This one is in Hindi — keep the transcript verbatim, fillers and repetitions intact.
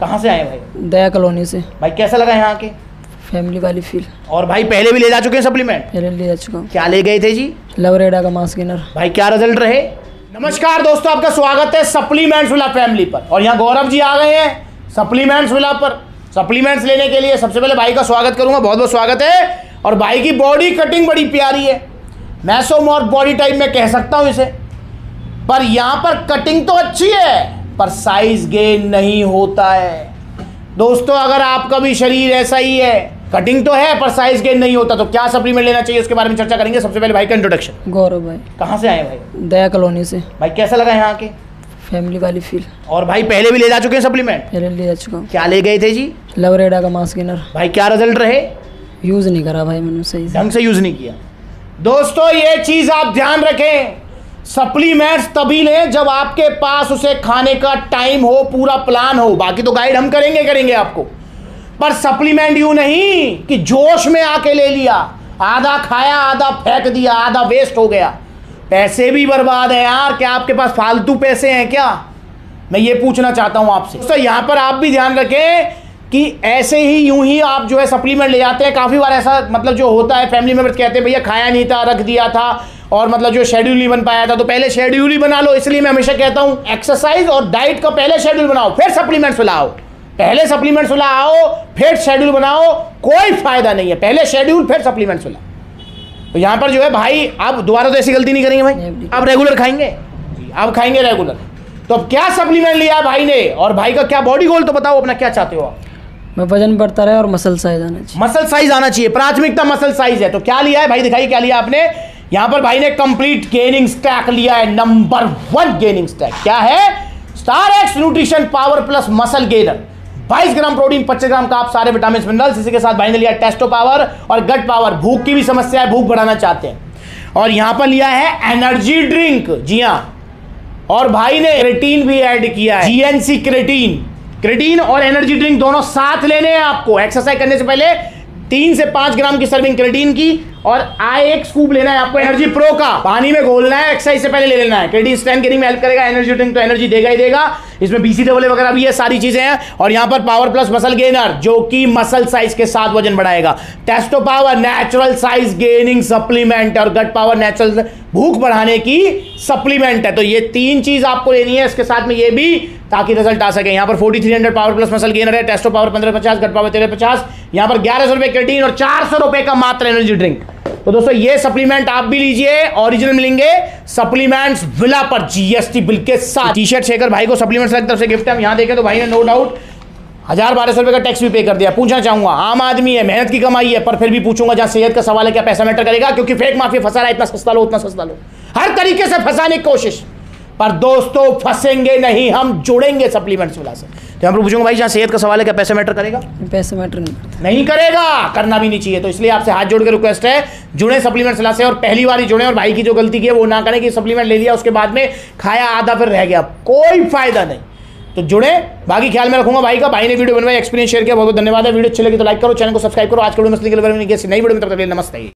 कहाँ से आए भाई? दया कॉलोनी से। भाई कैसा लगा यहाँ के? फैमिली वाली फील। और भाई पहले भी ले जा चुके हैं सप्लीमेंट? पहले ले जा चुका हूँ। क्या ले गए थे जी? लबरेडा का मास स्किनर। भाई क्या रिजल्ट रहे? नमस्कार दोस्तों, आपका स्वागत है सप्लीमेंट्स विला फैमिली पर। और यहाँ गौरव जी आ गए हैं सप्लीमेंट्स विला पर सप्लीमेंट्स लेने के लिए। सबसे पहले भाई का स्वागत करूंगा, बहुत बहुत स्वागत है। और भाई की बॉडी कटिंग बड़ी प्यारी है, मैसोमॉर्फ बॉडी टाइप में कह सकता हूँ इसे। पर यहाँ पर कटिंग तो अच्छी है पर साइज गेन नहीं होता है। दोस्तों अगर आपका भी शरीर ऐसा ही है, कटिंग तो है पर साइज गेन नहीं होता, तो क्या सप्लीमेंट लेना चाहिए उसके बारे में चर्चा करेंगे। सबसे पहले भाई का इंट्रोडक्शन। गौरव भाई कहाँ से आए भाई? दया कॉलोनी से। भाई कैसा लगा यहाँ के? फैमिली वाली फील। और भाई पहले भी ले जा चुके हैं सप्लीमेंट? पहले ले जा चुका हूँ। क्या ले गए थे जी? लबरेडा का मास स्किनर। भाई क्या रिजल्ट रहे? यूज नहीं करा भाई मैंने, सही ढंग से यूज नहीं किया। दोस्तों ये चीज आप ध्यान रखें, सप्लीमेंट्स तभी लें जब आपके पास उसे खाने का टाइम हो, पूरा प्लान हो। बाकी तो गाइड हम करेंगे करेंगे आपको, पर सप्लीमेंट यूं नहीं कि जोश में आके ले लिया, आधा खाया आधा फेंक दिया, आधा वेस्ट हो गया, पैसे भी बर्बाद है यार। क्या आपके पास फालतू पैसे हैं क्या? मैं ये पूछना चाहता हूं आपसे। तो यहां पर आप भी ध्यान रखें कि ऐसे ही यूं ही आप जो है सप्लीमेंट ले जाते हैं। काफ़ी बार ऐसा मतलब जो होता है, फैमिली मेम्बर्स कहते हैं भैया खाया नहीं था, रख दिया था, और मतलब जो शेड्यूल नहीं बन पाया था। तो पहले शेड्यूल ही बना लो। इसलिए मैं हमेशा कहता हूँ एक्सरसाइज और डाइट का पहले शेड्यूल बनाओ फिर सप्लीमेंट्स लाओ। पहले सप्लीमेंट्स लाओ फिर शेड्यूल बनाओ, कोई फायदा नहीं है। पहले शेड्यूल फिर सप्लीमेंट्स लाओ। तो यहाँ पर जो है भाई आप दोबारा तो ऐसी गलती नहीं करेंगे भाई, आप रेगुलर खाएंगे, आप खाएंगे रेगुलर। तो अब क्या सप्लीमेंट लिया भाई ने और भाई का क्या बॉडी गोल, तो बताओ अपना क्या चाहते हो आप? मैं वजन बढ़ता रहे और मसल साइज आना चाहिए। मसल साइज आना चाहिए, प्राथमिकता मसल साइज है। तो क्या लिया है भाई, दिखाइए क्या लिया आपने? यहाँ पर भाई ने कंप्लीट गेनिंग स्टैक लिया है, नंबर वन गेनिंग स्टैक। क्या है? Star X nutrition power plus muscle gainer. बाईस ग्राम प्रोटीन, पच्चीस ग्राम कार्ब्स, सारे विटामिन मिनरल्स। इसी के साथ भाई ने लिया टेस्टो पावर और गट पावर। भूख की भी समस्या है, भूख बढ़ाना चाहते हैं। और यहाँ पर लिया है एनर्जी ड्रिंक, जी हाँ। और भाई ने क्रेटीन भी ऐड किया है, जीएनसी क्रेटीन। क्रेटीन और एनर्जी ड्रिंक दोनों साथ लेने हैं आपको। एक्सरसाइज करने से पहले तीन से पांच ग्राम की सर्विंग क्रेटीन की और आए एक स्कूप लेना है आपको एनर्जी प्रो का। पानी में घोलना है, एक्सरसाइज से पहले ले लेना है। क्रेटीन स्ट्रेंथ गेनिंग में हेल्प करेगा, एनर्जी ड्रिंक तो एनर्जी देगा ही देगा। इसमें बीसी डबल वगैरह भी है, सारी चीजें हैं। और यहाँ पर पावर प्लस मसल गेनर जो कि मसल साइज के साथ वजन बढ़ाएगा। Testo power natural size gaining supplement और गट पावर नेचुरल भूख बढ़ाने की सप्लीमेंट है। तो ये तीन चीज आपको लेनी है, इसके साथ में ये भी, ताकि रिजल्ट आ सके। यहाँ पर forty three hundred power plus muscle gainer है, टेस्टो पावर पंद्रह पचास, गट पावर तेरह पचास। यहाँ पर ग्यारह सौ रुपए क्रेटीन और चार सौ रुपए का मात्र एनर्जी ड्रिंक। तो दोस्तों ये सप्लीमेंट आप भी लीजिए, ओरिजिनल मिलेंगे सप्लीमेंट्स विला पर जीएसटी बिल के साथ। टी शर्ट शेखर भाई को सप्लीमेंट्स की तरफ से गिफ्ट है। हम यहाँ देखें तो भाई ने नो डाउट हजार बारह सौ रुपए का टैक्स भी पे कर दिया। पूछना चाहूंगा, आम आदमी है, मेहनत की कमाई है, पर फिर भी पूछूंगा जहां सेहत का सवाल है क्या पैसा मैटर करेगा? क्योंकि फेक माफिया फंसा रहा है, इतना सस्ता लो उतना सस्ता लो, हर तरीके से फंसाने की कोशिश। पर दोस्तों फंसेंगे नहीं, हम जुड़ेंगे सप्लीमेंट्स विला से। तो हम पूछूंगा भाई जहाँ सेहत का सवाल है क्या पैसे मैटर करेगा? पैसे मैटर नहीं, नहीं करेगा, करना भी नहीं चाहिए। तो इसलिए आपसे हाथ जोड़ के रिक्वेस्ट है, जुड़े सप्लीमेंट्स विला से और पहली बार ही जुड़े। और भाई की जो गलती की है वो ना करें कि सप्लीमेंट ले लिया उसके बाद में खाया आधा फिर रह गया, कोई फायदा नहीं। तो जुड़े, बाकी ख्याल में रखूंगा भाई का। भाई ने वीडियो बनवाई, एक्सपीरियंस शेयर किया, बहुत बहुत धन्यवाद है। वीडियो अच्छी लगी तो लाइक करो, चैनल को सब्सक्राइब करो। आज के वीडियो में नई वीडियो में नमस्ते।